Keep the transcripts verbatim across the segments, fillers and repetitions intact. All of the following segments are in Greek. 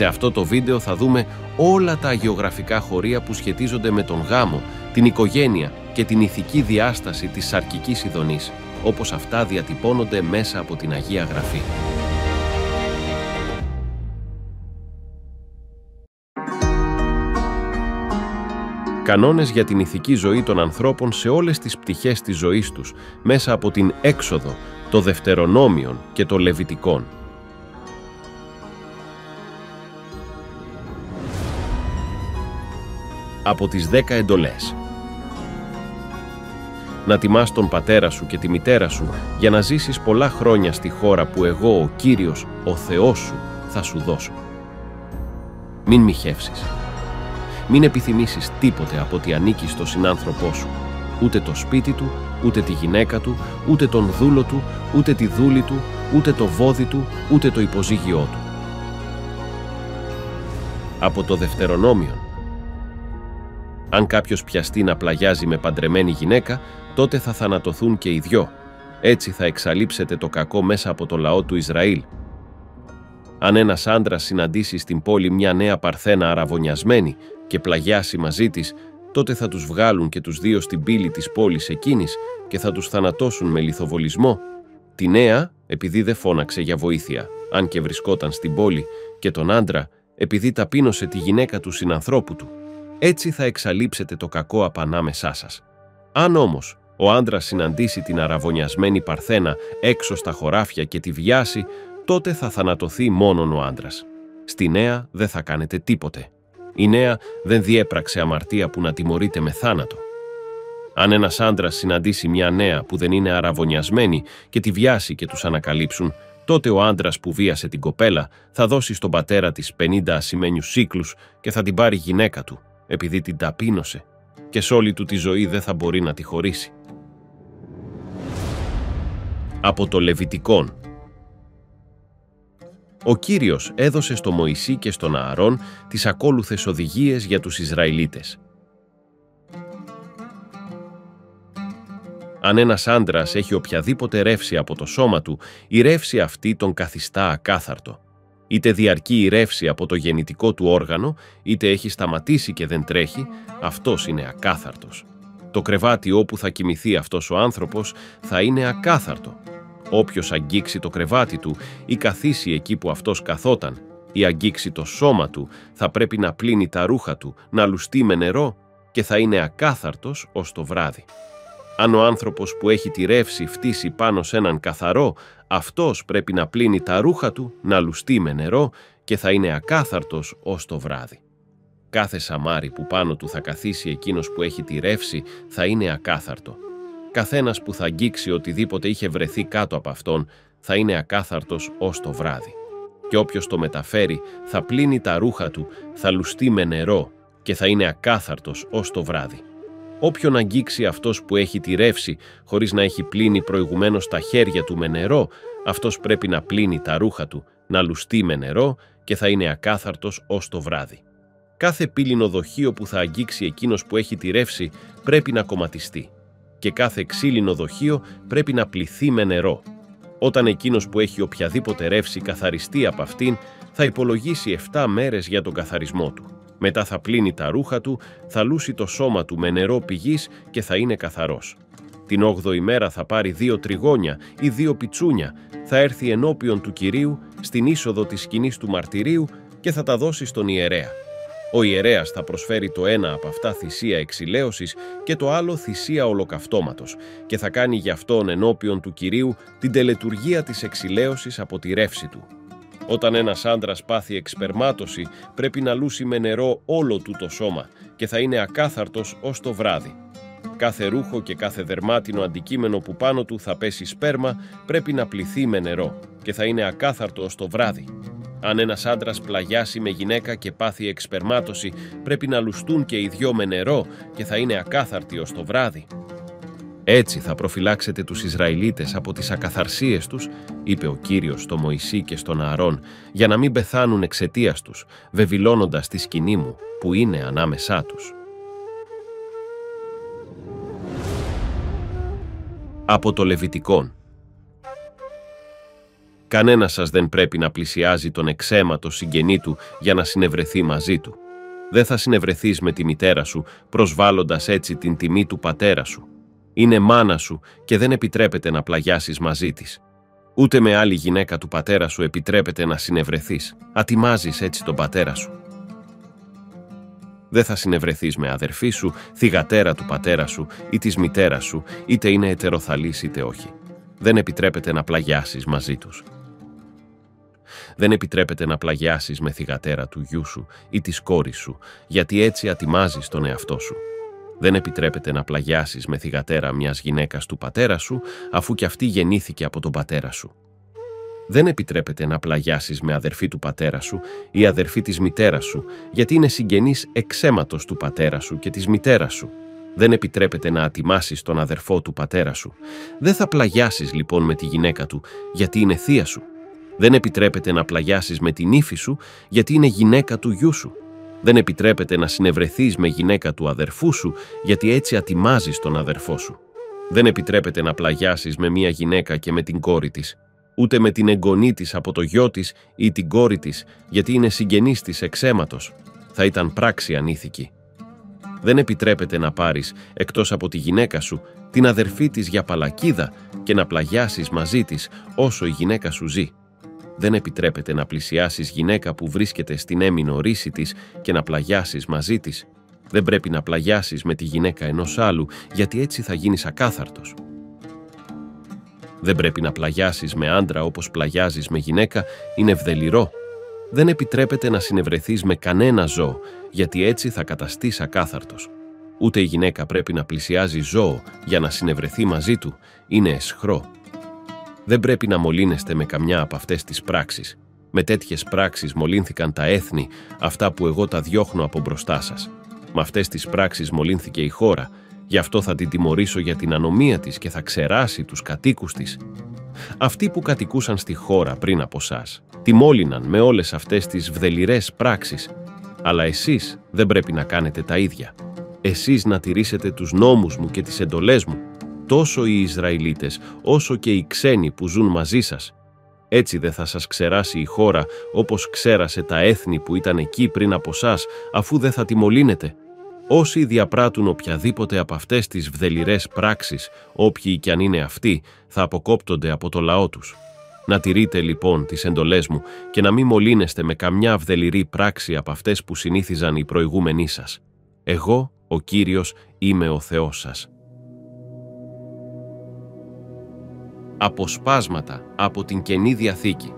Σε αυτό το βίντεο θα δούμε όλα τα αγιογραφικά χωρία που σχετίζονται με τον γάμο, την οικογένεια και την ηθική διάσταση της σαρκικής ειδονής, όπως αυτά διατυπώνονται μέσα από την Αγία Γραφή. Κανόνες για την ηθική ζωή των ανθρώπων σε όλες τις πτυχές της ζωής τους, μέσα από την Έξοδο, το Δευτερονόμιον και το Λευιτικόν. Από τις δέκα εντολές. Να τιμάς τον πατέρα σου και τη μητέρα σου για να ζήσεις πολλά χρόνια στη χώρα που εγώ, ο Κύριος, ο Θεός σου, θα σου δώσω. Μην μοιχεύσεις. Μην επιθυμήσεις τίποτε από ό,τι ανήκει στο συνάνθρωπό σου. Ούτε το σπίτι του, ούτε τη γυναίκα του, ούτε τον δούλο του, ούτε τη δούλη του, ούτε το βόδι του, ούτε το υποζύγιό του. Από το Δευτερονόμιον. Αν κάποιος πιαστεί να πλαγιάζει με παντρεμένη γυναίκα, τότε θα θανατωθούν και οι δυο. Έτσι θα εξαλείψετε το κακό μέσα από το λαό του Ισραήλ. Αν ένας άντρας συναντήσει στην πόλη μια νέα παρθένα αραβωνιασμένη και πλαγιάσει μαζί της, τότε θα τους βγάλουν και τους δύο στην πύλη της πόλης εκείνης και θα τους θανατώσουν με λιθοβολισμό. Τη νέα, επειδή δεν φώναξε για βοήθεια, αν και βρισκόταν στην πόλη, και τον άντρα, επειδή ταπείνωσε τη γυναίκα του συνανθρώπου του. Έτσι θα εξαλείψετε το κακό απ' ανάμεσά σας. Αν όμως ο άντρας συναντήσει την αραβωνιασμένη παρθένα έξω στα χωράφια και τη βιάσει, τότε θα θανατωθεί μόνον ο άντρας. Στη νέα δεν θα κάνετε τίποτε. Η νέα δεν διέπραξε αμαρτία που να τιμωρείται με θάνατο. Αν ένας άντρας συναντήσει μια νέα που δεν είναι αραβωνιασμένη και τη βιάσει και τους ανακαλύψουν, τότε ο άντρας που βίασε την κοπέλα θα δώσει στον πατέρα της πενήντα ασημένιους σύκλους και θα την πάρει γυναίκα του, επειδή την ταπείνωσε, και σ' όλη του τη ζωή δεν θα μπορεί να τη χωρίσει. Από το Λεβιτικόν. Ο Κύριος έδωσε στο Μωυσή και στον Ααρών τις ακόλουθες οδηγίες για τους Ισραηλίτες. Αν ένας άντρας έχει οποιαδήποτε ρεύση από το σώμα του, η ρεύση αυτή τον καθιστά ακάθαρτο. Είτε διαρκεί η ρεύση από το γεννητικό του όργανο, είτε έχει σταματήσει και δεν τρέχει, αυτός είναι ακάθαρτος. Το κρεβάτι όπου θα κοιμηθεί αυτός ο άνθρωπος θα είναι ακάθαρτο. Όποιος αγγίξει το κρεβάτι του ή καθίσει εκεί που αυτός καθόταν ή αγγίξει το σώμα του, θα πρέπει να πλύνει τα ρούχα του, να λουστεί με νερό και θα είναι ακάθαρτος ως το βράδυ. Αν ο άνθρωπος που έχει τη ρεύση φτύσει πάνω σε έναν καθαρό, αυτός πρέπει να πλύνει τα ρούχα του, να λουστεί με νερό και θα είναι ακάθαρτος ως το βράδυ. Κάθε σαμάρι που πάνω του θα καθίσει εκείνος που έχει τη ρεύση θα είναι ακάθαρτο. Καθένας που θα αγγίξει οτιδήποτε είχε βρεθεί κάτω από αυτόν θα είναι ακάθαρτος ως το βράδυ. Και όποιος το μεταφέρει θα πλύνει τα ρούχα του, θα λουστεί με νερό και θα είναι ακάθαρτος ως το βράδυ. Όποιον αγγίξει αυτός που έχει τη ρεύση, χωρίς να έχει πλύνει προηγουμένως τα χέρια του με νερό, αυτός πρέπει να πλύνει τα ρούχα του, να λουστεί με νερό και θα είναι ακάθαρτος ως το βράδυ. Κάθε πύλινο δοχείο που θα αγγίξει εκείνος που έχει τη ρεύση πρέπει να κομματιστεί και κάθε ξύλινο δοχείο πρέπει να πλυθεί με νερό. Όταν εκείνος που έχει οποιαδήποτε ρεύση καθαριστεί από αυτήν, θα υπολογίσει εφτά μέρες για τον καθαρισμό του. Μετά θα πλύνει τα ρούχα του, θα λούσει το σώμα του με νερό πηγής και θα είναι καθαρός. Την όγδοη μέρα θα πάρει δύο τριγώνια ή δύο πιτσούνια, θα έρθει ενώπιον του Κυρίου στην είσοδο της σκηνής του μαρτυρίου και θα τα δώσει στον ιερέα. Ο ιερέας θα προσφέρει το ένα από αυτά θυσία εξηλαίωσης και το άλλο θυσία ολοκαυτώματος και θα κάνει γι' αυτόν ενώπιον του Κυρίου την τελετουργία της εξηλαίωσης από τη ρεύση του. Όταν ένας άντρας πάθει εξπερμάτωση, πρέπει να λούσει με νερό όλο του το σώμα και θα είναι ακάθαρτος ως το βράδυ. Κάθε ρούχο και κάθε δερμάτινο αντικείμενο που πάνω του θα πέσει σπέρμα πρέπει να πλυθεί με νερό και θα είναι ακάθαρτο ως το βράδυ. Αν ένας άντρας πλαγιάσει με γυναίκα και πάθει εξπερμάτωση, πρέπει να λουστούν και οι δυο με νερό και θα είναι ακάθαρτοι ως το βράδυ. «Έτσι θα προφυλάξετε τους Ισραηλίτες από τις ακαθαρσίες τους», είπε ο Κύριος στο Μωυσή και στον Ααρών, «για να μην πεθάνουν εξαιτίας τους, βεβηλώνοντας τη σκηνή μου που είναι ανάμεσά τους». Από το Λεβιτικόν. Κανένας σας δεν πρέπει να πλησιάζει τον εξαίματο συγγενή του για να συνευρεθεί μαζί του. Δεν θα συνευρεθείς με τη μητέρα σου, προσβάλλοντας έτσι την τιμή του πατέρα σου. Είναι μάνα σου και δεν επιτρέπεται να πλαγιάσεις μαζί της. Ούτε με άλλη γυναίκα του πατέρα σου επιτρέπεται να συνευρεθείς. Ατιμάζεις έτσι τον πατέρα σου. Δεν θα συνευρεθείς με αδερφή σου, θυγατέρα του πατέρα σου ή της μητέρας σου, είτε είναι ετεροθαλής είτε όχι. Δεν επιτρέπεται να πλαγιάσεις μαζί τους. Δεν επιτρέπεται να πλαγιάσεις με θυγατέρα του γιού σου ή της κόρης σου, γιατί έτσι ατιμάζεις τον εαυτό σου. Δεν επιτρέπεται να πλαγιάσεις με θυγατέρα μιας γυναίκας του πατέρα σου, αφού κι αυτή γεννήθηκε από τον πατέρα σου. Δεν επιτρέπεται να πλαγιάσεις με αδερφή του πατέρα σου ή αδερφή της μητέρας σου, γιατί είναι συγγενής εξ αίματος του πατέρα σου και της μητέρας σου. Δεν επιτρέπεται να ατιμάσεις τον αδερφό του πατέρα σου. Δεν θα πλαγιάσεις λοιπόν με τη γυναίκα του, γιατί είναι θεία σου. Δεν επιτρέπεται να πλαγιάσεις με την ύφη σου, γιατί είναι γυναίκα του γιού σου. Δεν επιτρέπεται να συνευρεθείς με γυναίκα του αδερφού σου, γιατί έτσι ατιμάζεις τον αδερφό σου. Δεν επιτρέπεται να πλαγιάσεις με μία γυναίκα και με την κόρη της, ούτε με την εγγονή της από το γιο της ή την κόρη της, γιατί είναι συγγενής της εξ αίματος. Θα ήταν πράξη ανήθικη. Δεν επιτρέπεται να πάρεις, εκτός από τη γυναίκα σου, την αδερφή της για παλακίδα και να πλαγιάσεις μαζί της όσο η γυναίκα σου ζει. Δεν επιτρέπεται να πλησιάσεις γυναίκα που βρίσκεται στην έμεινο ρίση της και να πλαγιάσεις μαζί της. Δεν πρέπει να πλαγιάσεις με τη γυναίκα ενός άλλου, γιατί έτσι θα γίνεις ακάθαρτος. Δεν πρέπει να πλαγιάσεις με άντρα όπως πλαγιάζεις με γυναίκα, είναι ευδελιρό. Δεν επιτρέπεται να συνευρεθείς με κανένα ζώο, γιατί έτσι θα καταστείς ακάθαρτος. Ούτε η γυναίκα πρέπει να πλησιάζει ζώο για να συνευρεθεί μαζί του, είναι αισχρό. Δεν πρέπει να μολύνεστε με καμιά από αυτές τις πράξεις. Με τέτοιες πράξεις μολύνθηκαν τα έθνη, αυτά που εγώ τα διώχνω από μπροστά σας. Με αυτές τις πράξεις μολύνθηκε η χώρα, γι' αυτό θα την τιμωρήσω για την ανομία της και θα ξεράσει τους κατοίκους της. Αυτοί που κατοικούσαν στη χώρα πριν από σας, τη μόλυναν με όλες αυτές τις βδελιρές πράξεις. Αλλά εσείς δεν πρέπει να κάνετε τα ίδια. Εσείς να τηρήσετε τους νόμους μου και τις εντολές μου, τόσο οι Ισραηλίτες όσο και οι ξένοι που ζουν μαζί σας. Έτσι δεν θα σας ξεράσει η χώρα όπως ξέρασε τα έθνη που ήταν εκεί πριν από σας, αφού δεν θα τη μολύνετε. Όσοι διαπράττουν οποιαδήποτε από αυτές τις βδελιρές πράξεις, όποιοι κι αν είναι αυτοί, θα αποκόπτονται από το λαό τους. Να τηρείτε λοιπόν τις εντολές μου και να μην μολύνεστε με καμιά βδελιρή πράξη από αυτές που συνήθιζαν οι προηγούμενοι σας. Εγώ, ο Κύριος, είμαι ο Θεός σας. Αποσπάσματα από την Καινή Διαθήκη.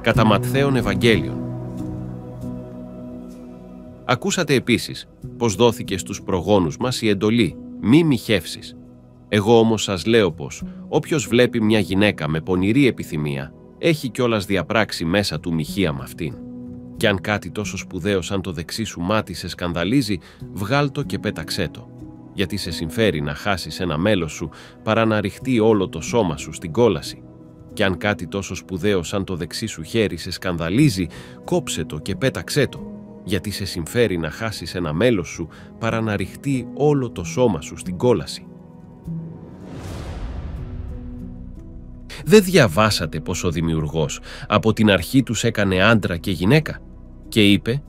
Κατά Ματθαίον Ευαγγέλιον. Ακούσατε επίσης πως δόθηκε στους προγόνους μας η εντολή «μη μοιχεύσεις». Εγώ όμως σας λέω πως όποιος βλέπει μια γυναίκα με πονηρή επιθυμία έχει κιόλας διαπράξει μέσα του μοιχεία με αυτήν. Κι αν κάτι τόσο σπουδαίο σαν το δεξί σου μάτι σε σκανδαλίζει, βγάλ' το και πέταξέ το. Γιατί σε συμφέρει να χάσεις ένα μέλος σου παρά να ρηχτεί όλο το σώμα σου στην κόλαση. Κι αν κάτι τόσο σπουδαίο σαν το δεξί σου χέρι σε σκανδαλίζει, κόψε το και πέταξέ το. Γιατί σε συμφέρει να χάσεις ένα μέλος σου παρά να ρηχτεί όλο το σώμα σου στην κόλαση. Δεν διαβάσατε πως ο Δημιουργός από την αρχή τους έκανε άντρα και γυναίκα και είπε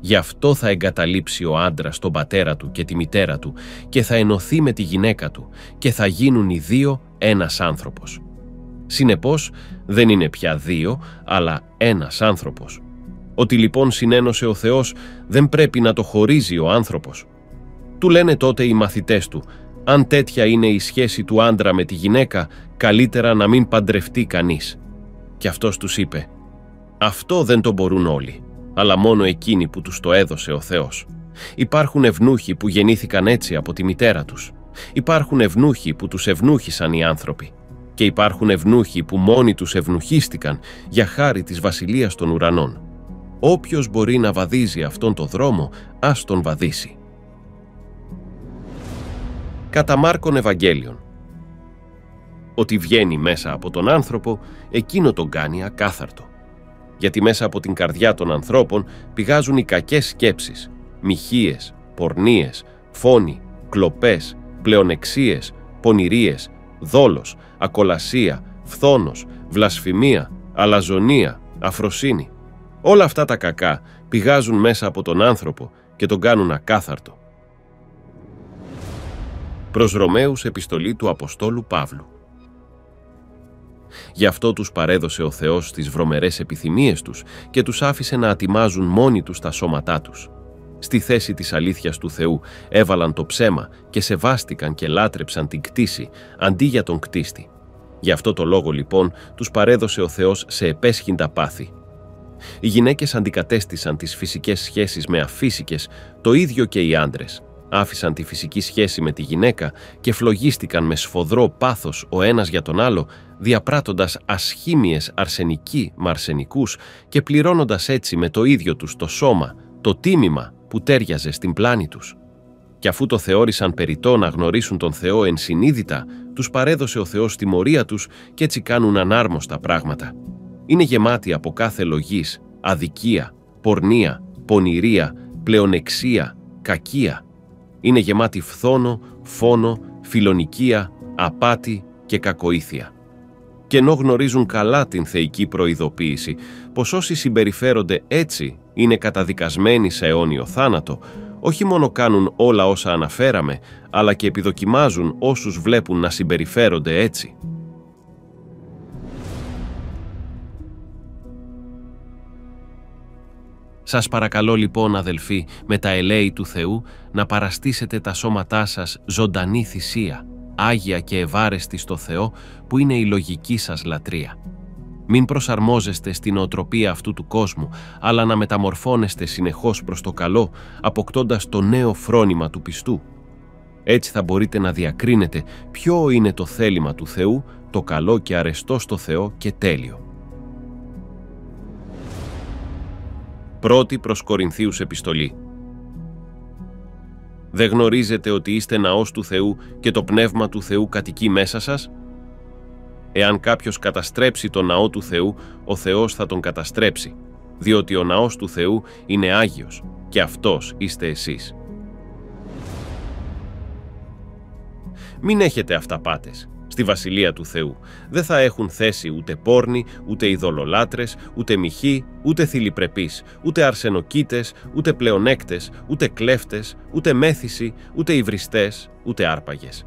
«Γι' αυτό θα εγκαταλείψει ο άντρας τον πατέρα του και τη μητέρα του και θα ενωθεί με τη γυναίκα του και θα γίνουν οι δύο ένας άνθρωπος». Συνεπώς δεν είναι πια δύο αλλά ένας άνθρωπος. Ότι λοιπόν συνένωσε ο Θεός δεν πρέπει να το χωρίζει ο άνθρωπος. Του λένε τότε οι μαθητές του «Αν τέτοια είναι η σχέση του άντρα με τη γυναίκα, καλύτερα να μην παντρευτεί κανείς». Και αυτός τους είπε «Αυτό δεν το μπορούν όλοι, αλλά μόνο εκείνοι που τους το έδωσε ο Θεός. Υπάρχουν ευνούχοι που γεννήθηκαν έτσι από τη μητέρα τους. Υπάρχουν ευνούχοι που τους ευνούχησαν οι άνθρωποι. Και υπάρχουν ευνούχοι που μόνοι τους ευνουχίστηκαν για χάρη της Βασιλείας των Ουρανών. Όποιος μπορεί να βαδίζει αυτόν τον δρόμο, ας τον βαδίσει». Κατά Μάρκον Ευαγγέλιον. Ότι βγαίνει μέσα από τον άνθρωπο, εκείνο τον κάνει ακάθαρτο. Γιατί μέσα από την καρδιά των ανθρώπων πηγάζουν οι κακές σκέψεις, μοιχείες, πορνίες, φόνοι, κλοπές, πλεονεξίες, πονηρίες, δόλος, ακολασία, φθόνος, βλασφημία, αλαζονία, αφροσύνη. Όλα αυτά τα κακά πηγάζουν μέσα από τον άνθρωπο και τον κάνουν ακάθαρτο. Προς Ρωμαίους, επιστολή του Αποστόλου Παύλου. Γι' αυτό τους παρέδωσε ο Θεός τις βρωμερές επιθυμίες τους και τους άφησε να ατιμάζουν μόνοι τους τα σώματά τους. Στη θέση της αλήθειας του Θεού έβαλαν το ψέμα και σεβάστηκαν και λάτρεψαν την κτήση αντί για τον κτίστη. Γι' αυτό το λόγο λοιπόν τους παρέδωσε ο Θεός σε επέσχυντα πάθη. Οι γυναίκες αντικατέστησαν τις φυσικές σχέσεις με αφύσικες, το ίδιο και οι άντρες. Άφησαν τη φυσική σχέση με τη γυναίκα και φλογίστηκαν με σφοδρό πάθος ο ένας για τον άλλο, διαπράττοντας ασχήμιες αρσενικοί με αρσενικούς και πληρώνοντας έτσι με το ίδιο τους το σώμα, το τίμημα που τέριαζε στην πλάνη τους. Και αφού το θεώρησαν περιττό να γνωρίσουν τον Θεό ενσυνείδητα, τους παρέδωσε ο Θεός τιμωρία τους και έτσι κάνουν ανάρμοστα πράγματα. Είναι γεμάτοι από κάθε λογής, αδικία, πορνεία, πονηρία, πλεονεξία, κακία. Είναι γεμάτοι φθόνο, φόνο, φιλονικία, απάτη και κακοήθεια. Και ενώ γνωρίζουν καλά την θεϊκή προειδοποίηση πως όσοι συμπεριφέρονται έτσι είναι καταδικασμένοι σε αιώνιο θάνατο, όχι μόνο κάνουν όλα όσα αναφέραμε, αλλά και επιδοκιμάζουν όσους βλέπουν να συμπεριφέρονται έτσι. Σας παρακαλώ λοιπόν, αδελφοί, με τα ελέη του Θεού, να παραστήσετε τα σώματά σας ζωντανή θυσία, άγια και ευάρεστη στο Θεό, που είναι η λογική σας λατρεία. Μην προσαρμόζεστε στην οτροπία αυτού του κόσμου, αλλά να μεταμορφώνεστε συνεχώς προς το καλό, αποκτώντας το νέο φρόνημα του πιστού. Έτσι θα μπορείτε να διακρίνετε ποιο είναι το θέλημα του Θεού, το καλό και αρεστό στο Θεό και τέλειο. Πρώτη προς Κορινθίους επιστολή. Δεν γνωρίζετε ότι είστε ναός του Θεού και το πνεύμα του Θεού κατοικεί μέσα σας? Εάν κάποιος καταστρέψει τον ναό του Θεού, ο Θεός θα τον καταστρέψει, διότι ο ναός του Θεού είναι Άγιος και αυτός είστε εσείς. Μην έχετε αυταπάτες. Στη Βασιλεία του Θεού δεν θα έχουν θέση ούτε πόρνοι, ούτε ειδωλολάτρες, ούτε μοιχοί, ούτε θηλυπρεπείς, ούτε αρσενοκίτες, ούτε πλεονέκτες, ούτε κλέφτες, ούτε μέθηση, ούτε υβριστές, ούτε άρπαγες.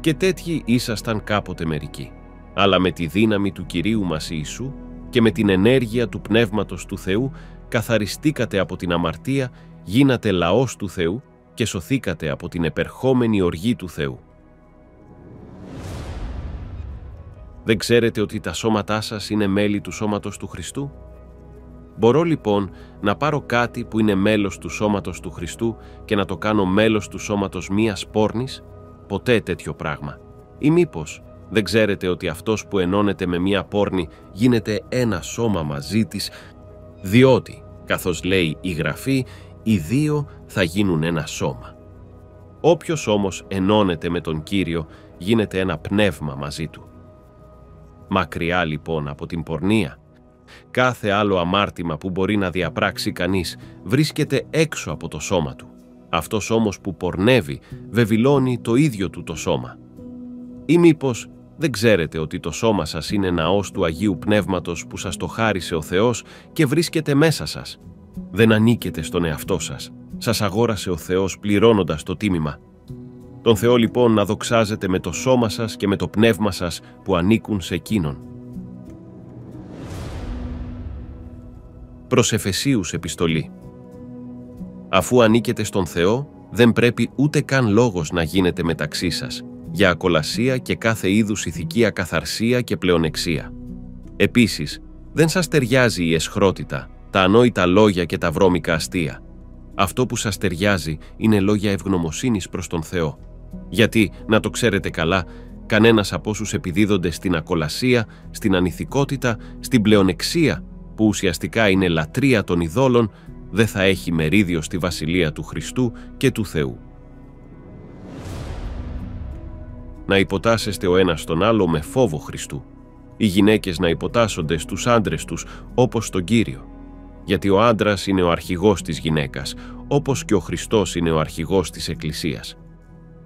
Και τέτοιοι ήσασταν κάποτε μερικοί, αλλά με τη δύναμη του Κυρίου μας Ιησού και με την ενέργεια του Πνεύματος του Θεού καθαριστήκατε από την αμαρτία, γίνατε λαός του Θεού και σωθήκατε από την επερχόμενη οργή του Θεού. Δεν ξέρετε ότι τα σώματά σας είναι μέλη του σώματος του Χριστού? Μπορώ λοιπόν να πάρω κάτι που είναι μέλος του σώματος του Χριστού και να το κάνω μέλος του σώματος μίας πόρνης? Ποτέ τέτοιο πράγμα. Ή μήπως δεν ξέρετε ότι αυτός που ενώνεται με μία πόρνη γίνεται ένα σώμα μαζί της, διότι, καθώς λέει η Γραφή, οι δύο θα γίνουν ένα σώμα. Όποιος όμως ενώνεται με τον Κύριο γίνεται ένα πνεύμα μαζί του. Μακριά λοιπόν από την πορνεία. Κάθε άλλο αμάρτημα που μπορεί να διαπράξει κανείς βρίσκεται έξω από το σώμα του. Αυτός όμως που πορνεύει βεβηλώνει το ίδιο του το σώμα. Ή μήπως δεν ξέρετε ότι το σώμα σας είναι ναός του Αγίου Πνεύματος που σας το χάρισε ο Θεός και βρίσκεται μέσα σας? Δεν ανήκετε στον εαυτό σας. Σας αγόρασε ο Θεός πληρώνοντας το τίμημα. Τον Θεό λοιπόν να δοξάζετε με το σώμα σας και με το πνεύμα σας που ανήκουν σε Εκείνον. Προς Εφεσίους επιστολή. Αφού ανήκετε στον Θεό, δεν πρέπει ούτε καν λόγος να γίνεται μεταξύ σας, για ακολασία και κάθε είδους ηθική ακαθαρσία και πλεονεξία. Επίσης, δεν σας ταιριάζει η αισχρότητα, τα ανόητα λόγια και τα βρώμικα αστεία. Αυτό που σας ταιριάζει είναι λόγια ευγνωμοσύνης προς τον Θεό. Γιατί, να το ξέρετε καλά, κανένας από όσους επιδίδονται στην ακολασία, στην ανηθικότητα, στην πλεονεξία, που ουσιαστικά είναι λατρεία των ειδόλων, δεν θα έχει μερίδιο στη Βασιλεία του Χριστού και του Θεού. Να υποτάσσεστε ο ένας τον άλλο με φόβο Χριστού. Οι γυναίκες να υποτάσσονται στους άντρες τους όπως τον Κύριο. Γιατί ο άντρας είναι ο αρχηγός της γυναίκας, όπως και ο Χριστός είναι ο αρχηγός της Εκκλησίας.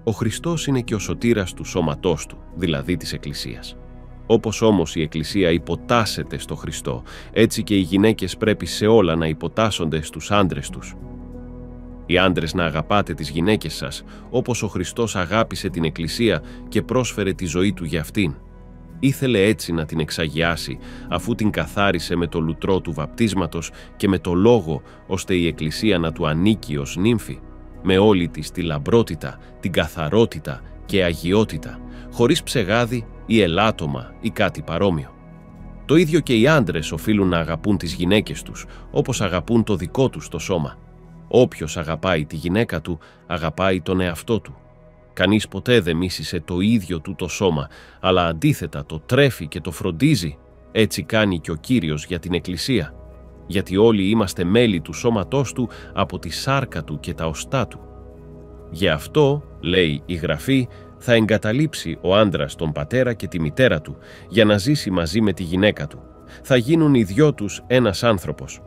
Ο Χριστός είναι και ο σωτήρας του σώματός του, δηλαδή της Εκκλησίας. Όπως όμως η Εκκλησία υποτάσσεται στο Χριστό, έτσι και οι γυναίκες πρέπει σε όλα να υποτάσσονται στους άντρες τους. Οι άντρες να αγαπάτε τις γυναίκες σας, όπως ο Χριστός αγάπησε την Εκκλησία και πρόσφερε τη ζωή του για αυτήν. Ήθελε έτσι να την εξαγιάσει, αφού την καθάρισε με το λουτρό του βαπτίσματος και με το λόγο, ώστε η Εκκλησία να του ανήκει ως νύμφη, με όλη της τη λαμπρότητα, την καθαρότητα και αγιότητα, χωρίς ψεγάδι ή ελάττωμα ή κάτι παρόμοιο. Το ίδιο και οι άντρες οφείλουν να αγαπούν τις γυναίκες τους, όπως αγαπούν το δικό τους το σώμα. Όποιος αγαπάει τη γυναίκα του, αγαπάει τον εαυτό του. Κανείς ποτέ δεν μίσησε το ίδιο του το σώμα, αλλά αντίθετα το τρέφει και το φροντίζει. Έτσι κάνει και ο Κύριος για την Εκκλησία, γιατί όλοι είμαστε μέλη του σώματός του από τη σάρκα του και τα οστά του. Γι' αυτό, λέει η Γραφή, θα εγκαταλείψει ο άντρας τον πατέρα και τη μητέρα του για να ζήσει μαζί με τη γυναίκα του. Θα γίνουν οι δυο τους ένας άνθρωπος.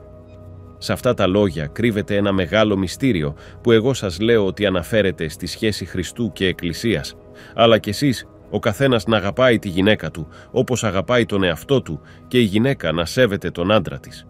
Σε αυτά τα λόγια κρύβεται ένα μεγάλο μυστήριο που εγώ σας λέω ότι αναφέρεται στη σχέση Χριστού και Εκκλησίας. Αλλά κι εσείς, ο καθένας να αγαπάει τη γυναίκα του όπως αγαπάει τον εαυτό του και η γυναίκα να σέβεται τον άντρα της.